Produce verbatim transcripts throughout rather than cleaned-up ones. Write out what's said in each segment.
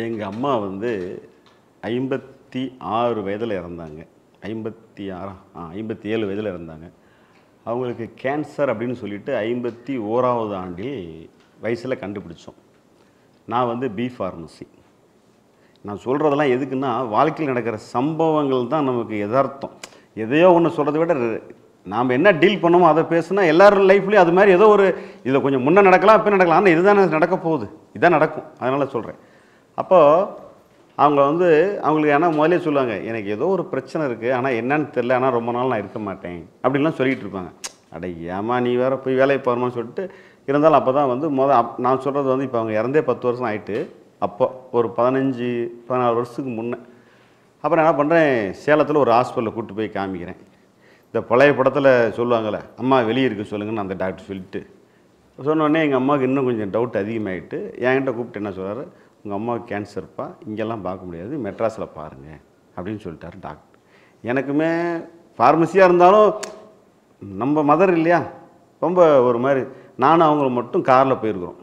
எங்கள் அம்மா வந்து ஐம்பத்தி ஆறு வயதில் இறந்தாங்க. ஐம்பத்தி ஆறா ஆ ஐம்பத்தி ஏழு வயதில் இறந்தாங்க. அவங்களுக்கு கேன்சர் அப்படின்னு சொல்லிட்டு ஐம்பத்தி ஓராவது ஆண்டில் வயசில் கண்டுபிடிச்சோம். நான் வந்து பி ஃபார்மசி. நான் சொல்கிறதெல்லாம் எதுக்குன்னா, வாழ்க்கையில் நடக்கிற சம்பவங்கள் தான் நமக்கு யதார்த்தம். எதையோ ஒன்று சொல்கிறத விட நாம் என்ன டீல் பண்ணோமோ அதை பேசுனா எல்லாரும் லைஃப்லேயும் அது மாதிரி ஏதோ ஒரு இதில் கொஞ்சம் முன்னே நடக்கலாம், இப்போ நடக்கலாம், ஆனால் இதுதானே நடக்க போகுது, இதுதான் நடக்கும், அதனால் சொல்கிறேன். அப்போது அவங்க வந்து அவங்களுக்கு ஆனால் முதலே சொல்லுவாங்க, எனக்கு ஏதோ ஒரு பிரச்சனை இருக்குது, ஆனால் என்னன்னு தெரில, ஆனால் ரொம்ப நாள் நான் இருக்க மாட்டேன் அப்படின்லாம் சொல்லிகிட்டு இருப்பாங்க. அட ஏமா நீ வேறு போய் வேலையை போகிறோமான்னு சொல்லிட்டு இருந்தாலும் அப்போ தான் வந்து மொதல் அப் நான் சொல்கிறது வந்து இப்போ அவங்க இறந்தே பத்து வருஷம் ஆகிட்டு, அப்போ ஒரு பதினஞ்சு பதினாறு வருஷத்துக்கு முன்னே. அப்புறம் என்ன பண்ணுறேன், சேலத்தில் ஒரு ஹாஸ்பிட்டலில் கூப்பிட்டு போய் காமிக்கிறேன். இந்த பழைய படத்தில் சொல்லுவாங்களே, அம்மா வெளியே இருக்க சொல்லுங்கன்னு அந்த டாக்டர் சொல்லிட்டு சொன்னோடனே எங்கள் அம்மாவுக்கு இன்னும் கொஞ்சம் டவுட் அதிகமாகிட்டு என்கிட்ட கூப்பிட்டு என்ன சொல்கிறாரு, உங்கள் அம்மாவுக்கு கேன்சர்ப்பா, இங்கெல்லாம் பார்க்க முடியாது, மெட்ராஸில் பாருங்கள் அப்படின்னு சொல்லிட்டார் டாக்டர். எனக்குமே ஃபார்மசியாக இருந்தாலும் நம்ம மதர் இல்லையா, ரொம்ப ஒரு மாதிரி. நானும் அவங்கள மட்டும் காரில் போயிருக்கிறோம்,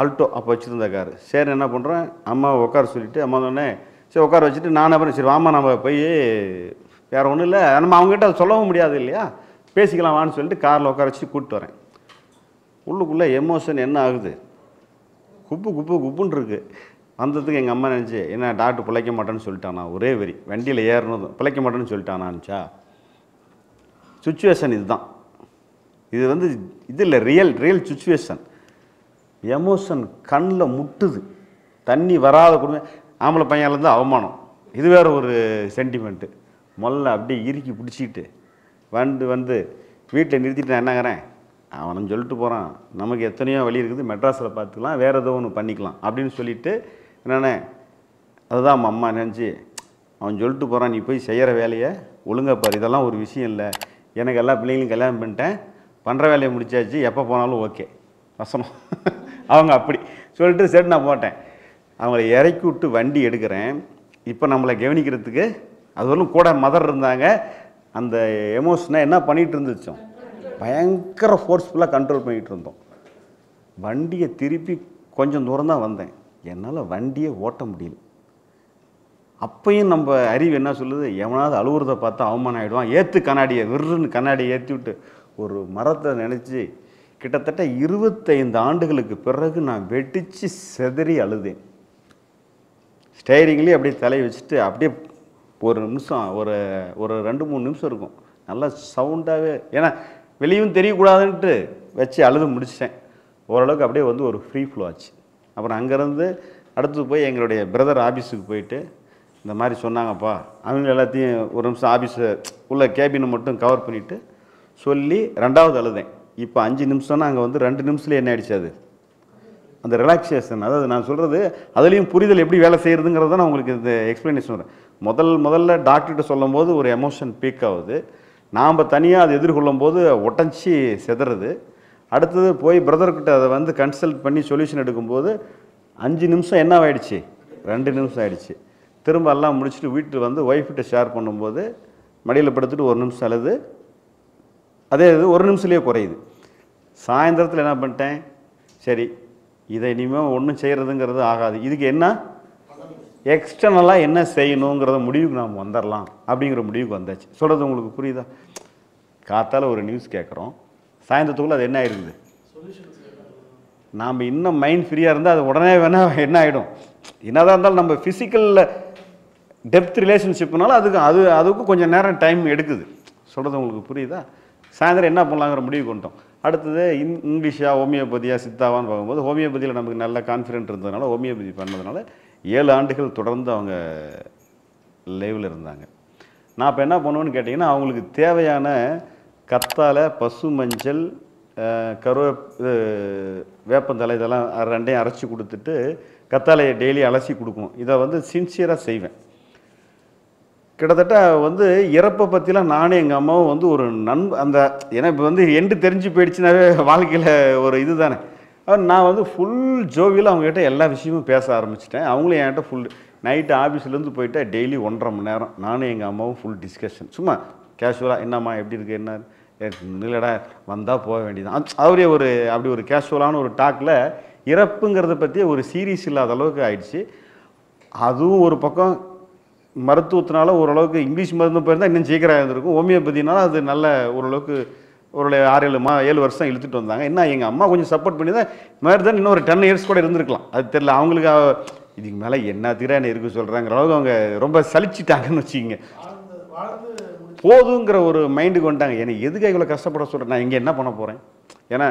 அல்ட்டோ அப்போ வச்சுருந்த கார். சரி என்ன பண்ணுறேன், அம்மாவை உட்கார சொல்லிவிட்டு அம்மா சொன்னே சரி உட்கார வச்சுட்டு நான் அப்புறம் சரி வாமா நம்ம போய் வேறு ஒன்றும் இல்லை, நம்ம அவங்ககிட்ட அதை சொல்லவும் முடியாது இல்லையா, பேசிக்கலாம் வான்னு சொல்லிட்டு காரில் உட்கார வச்சு கூப்பிட்டு வரேன். உள்ளுக்குள்ளே எமோஷன் என்ன ஆகுது, குப்பு குப்பு குப்புன்னு இருக்குது. வந்ததுக்கு எங்கள் அம்மா நினச்சி என்ன டாக்டர் பிழைக்க மாட்டேன்னு சொல்லிட்டானா, ஒரே வெறி வண்டியில் ஏறணும் பிழைக்க மாட்டேன்னு சொல்லிட்டானான்ச்சா. சுச்சுவேஷன் இதுதான், இது வந்து இது இல்லை, ரியல் ரியல் சுச்சுவேஷன். எமோஷன் கண்ணில் முட்டுது, தண்ணி வராத குடும்பம், ஆம்பளை பையன்லேருந்து அவமானம், இது வேறு ஒரு சென்டிமெண்ட்டு. முதல்ல அப்படியே இறுக்கி பிடிச்சிக்கிட்டு வந்து வந்து வீட்டில் நிறுத்திட்டு நான் என்னங்கிறேன், அவனும் சொல்லிட்டு போகிறான் நமக்கு எத்தனையோ வழி இருக்குது, மெட்ராஸில் பார்த்துக்கலாம், வேறு ஏதோ ஒன்று பண்ணிக்கலாம் அப்படின்னு சொல்லிவிட்டு என்னென்ன அதுதான் நம்ம அம்மா நினச்சி அவன் சொல்லிட்டு போகிறான், நீ போய் செய்கிற வேலையை ஒழுங்காக பாரு, இதெல்லாம் ஒரு விஷயம் இல்லை, எனக்கு எல்லா பிள்ளைங்களும் கல்யாணம் பண்ணிட்டேன், பண்ணுற வேலையை முடிச்சாச்சு, எப்போ போனாலும் ஓகே வசனம் அவங்க அப்படி சொல்லிட்டு சரி நான் போட்டேன். அவங்கள இறக்கி விட்டு வண்டி எடுக்கிறேன். இப்போ நம்மளை கவனிக்கிறதுக்கு அதுவரையும் கூட மதர் இருந்தாங்க. அந்த எமோஷனை என்ன பண்ணிகிட்டு இருந்துச்சோம், பயங்கர ஃபோர்ஸ்ஃபுல்லாக கண்ட்ரோல் பண்ணிகிட்டு இருந்தோம். வண்டியை திருப்பி கொஞ்சம் தூரம் தான் வந்தேன், என்னால் வண்டியை ஓட்ட முடியல. அப்பையும் நம்ம அறிவு என்ன சொல்லுது, எவனாவது அழுவுறதை பார்த்தா அவமானம் ஆகிடுவான், ஏற்று கண்ணாடியை விருன்னு கண்ணாடியை ஏற்றி விட்டு ஒரு மரத்தை நினச்சி கிட்டத்தட்ட இருபத்தைந்து ஆண்டுகளுக்கு பிறகு நான் வெடித்து செதறி அழுதேன். ஸ்டேரிங்லேயே அப்படியே தலையை வச்சுட்டு அப்படியே ஒரு நிமிஷம் ஒரு ஒரு ரெண்டு மூணு நிமிஷம் இருக்கும் நல்லா சவுண்டாகவே, ஏன்னா வெளியும் தெரியக்கூடாதுன்ட்டு வச்சு அழுது முடிச்சிட்டேன். ஓரளவுக்கு அப்படியே வந்து ஒரு ஃப்ரீ ஃப்ளோ ஆச்சு. அப்புறம் அங்கேருந்து அடுத்து போய் எங்களுடைய பிரதர் ஆஃபீஸுக்கு போயிட்டு இந்த மாதிரி சொன்னாங்கப்பா, அவங்க எல்லாத்தையும் ஒரு நிமிஷம் ஆஃபீஸு உள்ள கேபினை மட்டும் கவர் பண்ணிவிட்டு சொல்லி ரெண்டாவது அழுதேன். இப்போ அஞ்சு நிமிஷம்னா அங்கே வந்து ரெண்டு நிமிஷத்துலேயே என்ன ஆகிடுச்சு, அது அந்த ரிலாக்ஸேஷன். அதாவது நான் சொல்கிறது அதுலேயும் புரிதல் எப்படி வேலை செய்கிறதுங்கிறத நான் உங்களுக்கு இந்த எக்ஸ்ப்ளனேஷன் வரேன். முதல் முதல்ல டாக்டர்கிட்ட சொல்லும் போது ஒரு எமோஷன் பீக் ஆகுது, நாம் தனியாக அதை எதிர்கொள்ளும் போது ஒட்டஞ்சி செதறது. அடுத்தது போய் பிரதர்கிட்ட அதை வந்து கன்சல்ட் பண்ணி சொல்யூஷன் எடுக்கும்போது அஞ்சு நிமிஷம் என்ன ஆகிடுச்சு, ரெண்டு நிமிஷம் ஆகிடுச்சு. திரும்ப எல்லாம் முடிச்சுட்டு வீட்டில் வந்து ஒய்ஃப்கிட்ட ஷேர் பண்ணும்போது மடியில் படுத்துட்டு ஒரு நிமிஷம் அழுது, அதே இது ஒரு நிமிஷத்துலேயே குறையுது. சாயந்தரத்தில் என்ன பண்ணிட்டேன், சரி இதை இனிமேல் ஒன்றும் செய்கிறதுங்கிறது ஆகாது, இதுக்கு என்ன எக்ஸ்டர்னலாக என்ன செய்யணுங்கிறத முடிவுக்கு நாம் வந்துடலாம் அப்படிங்கிற முடிவுக்கு வந்தாச்சு. சொல்கிறது உங்களுக்கு புரியுதா? காத்தால் ஒரு நியூஸ் கேட்குறோம், சாயந்தரத்துக்குள்ளே அது என்ன ஆகிருக்குது, நாம் இன்னும் மைண்ட் ஃப்ரீயாக இருந்தால் அது உடனே வேணால் என்ன ஆகிடும். என்னதான் இருந்தாலும் நம்ம ஃபிசிக்கலில் டெப்த் ரிலேஷன்ஷிப்னால அதுக்கு அது அதுக்கும் கொஞ்சம் நேரம் டைம் எடுக்குது. சொல்கிறது உங்களுக்கு புரியுதா? சாயந்தரம் என்ன பண்ணலாங்கிற முடிவு கொண்டோம். அடுத்தது இன் இங்கிலீஷா ஹோமியோபதியா சித்தாவான்னு பார்க்கும்போது ஹோமியோபதியில் நமக்கு நல்ல கான்ஃபிடென்ட் இருந்ததுனால ஹோமியோபதி பண்ணதுனால ஏழு ஆண்டுகள் தொடர்ந்து அவங்க லைவில் இருந்தாங்க. நான் இப்போ என்ன பண்ணுவேன்னு கேட்டிங்கன்னா, அவங்களுக்கு தேவையான கத்தாழை, பசு மஞ்சள், கருவே வேப்பந்தலை இதெல்லாம் ரெண்டையும் அரைச்சி கொடுத்துட்டு கத்தாழையை டெய்லி அலசி கொடுக்கணும். இதை வந்து சின்சியராக செய்வேன். கிட்டத்தட்ட வந்து இறப்பை பற்றிலாம் நானும் எங்கள் அம்மாவும் வந்து ஒரு நண்பு அந்த ஏன்னா இப்போ வந்து எண்டு தெரிஞ்சு போயிடுச்சுனாவே வாழ்க்கையில் ஒரு இது தானே. நான் வந்து ஃபுல் ஜோவியில் அவங்ககிட்ட எல்லா விஷயமும் பேச ஆரம்பிச்சிட்டேன். அவங்களும் என்கிட்ட ஃபுல் நைட்டு ஆஃபீஸ்லேருந்து போயிட்டு டெய்லி ஒன்றரை மணி நேரம் நானும் எங்கள் அம்மாவும் ஃபுல் டிஸ்கஷன், சும்மா கேஷுவலாக என்னம்மா எப்படி இருக்கு, என்ன இல்லைடா வந்தால் போக வேண்டியதான், அவரே ஒரு அப்படி ஒரு கேஷுவலான ஒரு டாக்கில் இறப்புங்கிறத பற்றி ஒரு சீரியஸ் இல்லாத அளவுக்கு ஆயிடுச்சு. அதுவும் ஒரு பக்கம் மருத்துவத்தினால ஓரளவுக்கு இங்கிலீஷ் மருந்து போயிருந்தால் இன்னும் சீக்கிரம் ஆயிருந்திருக்கும். ஹோமியோபதினால அது நல்ல ஓரளவுக்கு ஒரு ஆறு ஏழு மா ஏழு வருஷம் இழுத்துட்டு வந்தாங்க. என்ன எங்கள் அம்மா கொஞ்சம் சப்போர்ட் பண்ணி தான் மாதிரி தான் இன்னும் ஒரு டென் இயர்ஸ் கூட இருந்திருக்கலாம். அது தெரில அவங்களுக்கு இதுக்கு மேலே என்ன திரான இருக்குது சொல்கிறாங்கிற அளவுக்கு அவங்க ரொம்ப சலிச்சிட்டாங்கன்னு வச்சுக்கிங்க. போதுங்கிற ஒரு மைண்டுக்கு வந்துட்டாங்க. ஏன்னா எதுக்காக இவ்வளோ கஷ்டப்பட சொல்கிறேன், நான் இங்கே என்ன பண்ண போகிறேன், ஏன்னா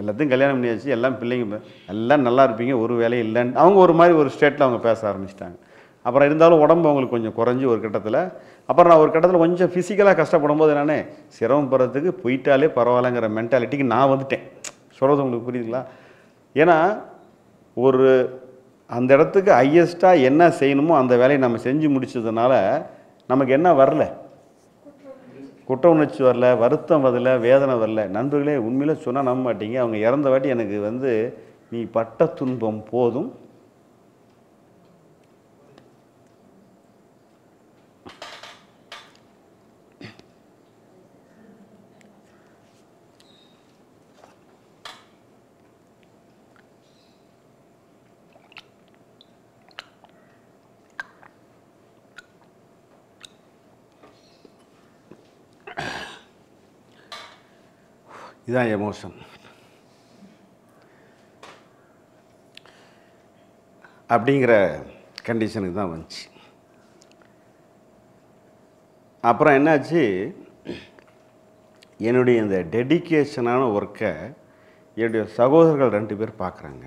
எல்லாத்தையும் கல்யாணம் பண்ணியாச்சு, எல்லாம் பிள்ளைங்க எல்லாம் நல்லா இருப்பீங்க, ஒரு வேலையும் இல்லைன்னு அவங்க ஒரு மாதிரி ஒரு ஸ்டேட்டில் அவங்க பேச ஆரம்பிச்சிட்டாங்க. அப்புறம் இருந்தாலும் உடம்பு அவங்களுக்கு கொஞ்சம் குறைஞ்சி ஒரு கட்டத்தில், அப்புறம் நான் ஒரு கட்டத்தில் கொஞ்சம் ஃபிசிக்கலாக கஷ்டப்படும் போது என்னென்ன சிரமப்படுறதுக்கு போயிட்டாலே பரவாயில்லங்கிற மென்டாலிட்டிக்கு நான் வந்துட்டேன். சொல்கிறது உங்களுக்கு புரியுதுங்களா? ஏன்னா ஒரு அந்த இடத்துக்கு ஹையஸ்ட்டாக என்ன செய்யணுமோ அந்த வேலையை நம்ம செஞ்சு முடித்ததுனால நமக்கு என்ன வரல, குற்ற உணர்ச்சி வரல, வருத்தம் வரல, வேதனை வரல. நண்பர்களே உண்மையில் சொன்னால் நம்ப மாட்டீங்க, அவங்க இறந்த வாட்டி எனக்கு வந்து நீ பட்ட துன்பம் போதும், இதுதான் எமோஷன் அப்படிங்கிற கண்டிஷனுக்கு தான் வந்துச்சு. அப்புறம் என்னாச்சு, என்னுடைய இந்த டெடிக்கேஷனான ஒர்க்கை என்னுடைய சகோதரர்கள் ரெண்டு பேர் பார்க்குறாங்க,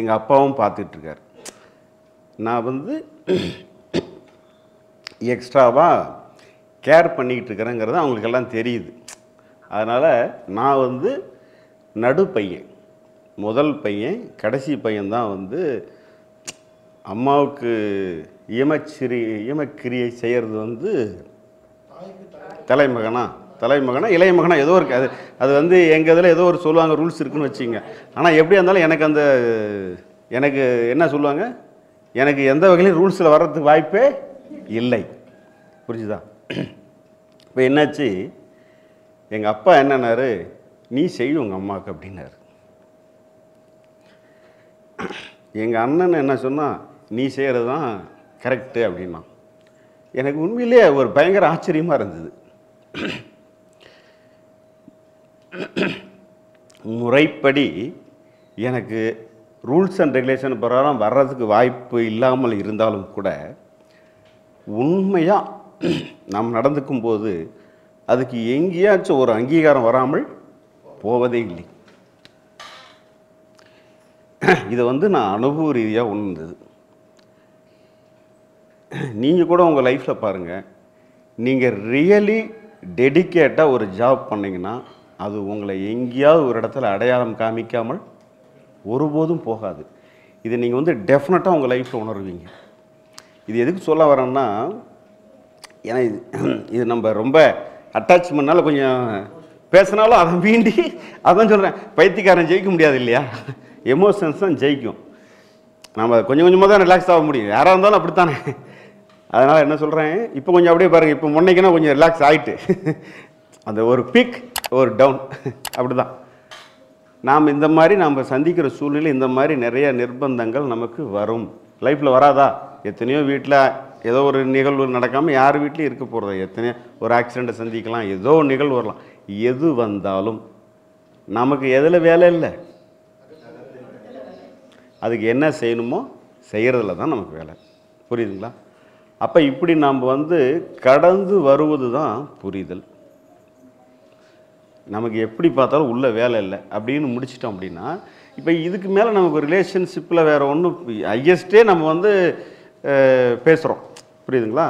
எங்கள் அப்பாவும் பார்த்துட்ருக்கார். நான் வந்து எக்ஸ்ட்ராவாக கேர் பண்ணிக்கிட்டு இருக்கிறேங்கிறது அவங்களுக்கு எல்லாம் தெரியுது. அதனால் நான் வந்து நடு பையன், முதல் பையன், கடைசி பையன்தான் வந்து அம்மாவுக்கு ஈமச்சிறி ஈமக்கிரியை செய்கிறது வந்து தலைமகனா தலைமகனா இளைய மகனா ஏதோ இருக்குது. அது அது வந்து எங்கள் இதில் ஏதோ ஒரு சொல்லுவாங்க, ரூல்ஸ் இருக்குன்னு வச்சுங்க. ஆனால் எப்படியா இருந்தாலும் எனக்கு அந்த எனக்கு என்ன சொல்லுவாங்க, எனக்கு எந்த வகையிலும் ரூல்ஸில் வர்றதுக்கு வாய்ப்பே இல்லை. புரிஞ்சுதா? இப்போ என்னாச்சு, எங்கள் அப்பா என்னன்னாரு, நீ செய் உங்கள் அம்மாவுக்கு அப்படின்னாரு. எங்கள் அண்ணன் என்ன சொன்னால், நீ செய்கிறது தான் கரெக்டு அப்படின்னா. எனக்கு உண்மையிலே ஒரு பயங்கர ஆச்சரியமாக இருந்தது. முறைப்படி எனக்கு ரூல்ஸ் அண்ட் ரெகுலேஷன் பிரகாரம் வர்றதுக்கு வாய்ப்பு இல்லாமல் இருந்தாலும் கூட உண்மையாக நாம் நடந்துக்கும்போது அதுக்கு எங்கேயாச்சும் ஒரு அங்கீகாரம் வராமல் போவதே இல்லை. இதை வந்து நான் அனுபவ ரீதியாக உணர்ந்தது. நீங்கள் கூட உங்கள் லைஃப்பில் பாருங்கள், நீங்கள் ரியலி டெடிக்கேட்டாக ஒரு ஜாப் பண்ணிங்கன்னா அது உங்களை எங்கேயாவது ஒரு இடத்துல அடையாளம் காமிக்காமல் ஒருபோதும் போகாது. இதை நீங்கள் வந்து டெஃபினட்டாக உங்கள் லைஃப்பில் உணர்வீங்க. இது எதுக்கு சொல்ல வரேன்னா, ஏன்னா இது இது நம்ம ரொம்ப அட்டாச்மெண்ட்னால கொஞ்சம் பேசினாலும் அதை மீண்டி அதான் சொல்கிறேன், பைத்தியக்காரன் ஜெயிக்க முடியாது இல்லையா, எமோஷன்ஸ் தான் ஜெயிக்கும். நம்ம கொஞ்சம் கொஞ்சமாக தான் ரிலாக்ஸ் ஆக முடியும், யாராக இருந்தாலும் அப்படித்தானே. அதனால் என்ன சொல்கிறேன், இப்போ கொஞ்சம் அப்படியே பாருங்கள், இப்போ முன்னைக்குன்னா கொஞ்சம் ரிலாக்ஸ் ஆகிட்டு அந்த ஒரு பிக் ஒரு டவுன் அப்படி தான் நாம் இந்த மாதிரி நாம் சந்திக்கிற சூழ்நிலை. இந்த மாதிரி நிறைய நிர்பந்தங்கள் நமக்கு வரும் லைஃப்பில், வராதா? எத்தனையோ வீட்டில் ஏதோ ஒரு நிகழ்வு நடக்காமல் யார் வீட்லையும் இருக்க போகிறதா, எத்தனையோ ஒரு ஆக்சிடெண்ட்டை சந்திக்கலாம், ஏதோ ஒரு நிகழ்வு வரலாம். எது வந்தாலும் நமக்கு எதில் வேலை இல்லை, அதுக்கு என்ன செய்யணுமோ செய்கிறதுல தான் நமக்கு வேலை. புரியுதுங்களா? அப்போ இப்படி நாம் வந்து கடந்து வருவது தான் புரிதல். நமக்கு எப்படி பார்த்தாலும் உள்ள வேலை இல்லை அப்படின்னு முடிச்சிட்டோம் அப்படின்னா, இப்போ இதுக்கு மேலே நமக்கு ரிலேஷன்ஷிப்பில் வேறு ஒன்றும் ஹையஸ்ட்டே நம்ம வந்து பேசுகிறோம். புரியுதுங்களா?